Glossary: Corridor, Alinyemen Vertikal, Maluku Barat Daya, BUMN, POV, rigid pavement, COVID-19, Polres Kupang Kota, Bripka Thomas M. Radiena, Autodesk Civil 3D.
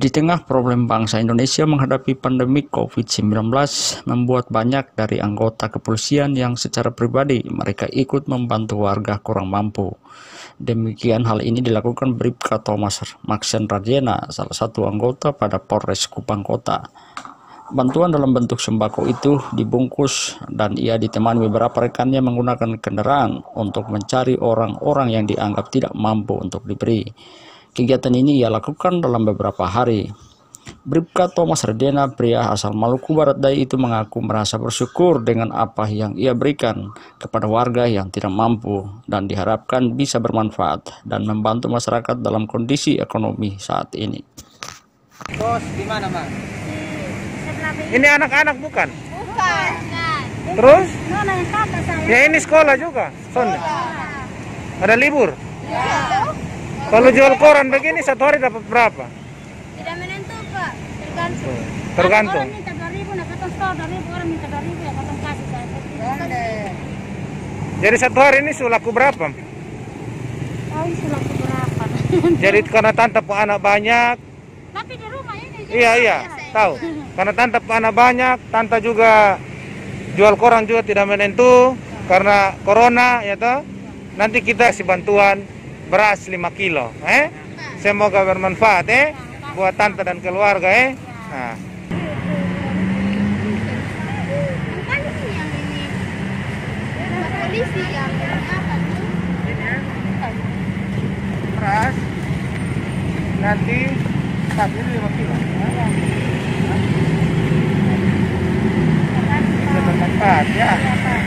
Di tengah problem bangsa Indonesia menghadapi pandemi COVID-19, membuat banyak dari anggota kepolisian yang secara pribadi mereka ikut membantu warga kurang mampu. Demikian hal ini dilakukan Bripka Thomas M. Radiena, salah satu anggota pada Polres Kupang Kota. Bantuan dalam bentuk sembako itu dibungkus dan ia ditemani beberapa rekannya menggunakan kendaraan untuk mencari orang-orang yang dianggap tidak mampu untuk diberi. Kegiatan ini ia lakukan dalam beberapa hari. Bripka Thomas Radiena, pria asal Maluku Barat Daya itu mengaku merasa bersyukur dengan apa yang ia berikan kepada warga yang tidak mampu dan diharapkan bisa bermanfaat dan membantu masyarakat dalam kondisi ekonomi saat ini. Bos, gimana, Mas? Ini anak-anak bukan? Bukan. Terus? Ya ini sekolah juga. Sekolah. Ada libur? Ya. Kalau jual koran begini satu hari dapat berapa? Tidak menentu, Pak. Tergantung. Tergantung. Orang minta 2.000, nak potong 100.000, orang minta 2.000, ya potong kasih saya. Jadi satu hari ini sulaku berapa? Oh, sulaku berapa? Jadi karena tantap anak banyak. Tapi di rumah ini. Iya. Tahu. Karena tantap anak banyak, tanta juga jual koran juga tidak menentu karena corona, ya toh. Nanti kita kasih bantuan beras 5 kilo, semoga bermanfaat, buat tante dan keluarga, Nah. Beras nanti tapi 5 kilo, bermanfaat, ya.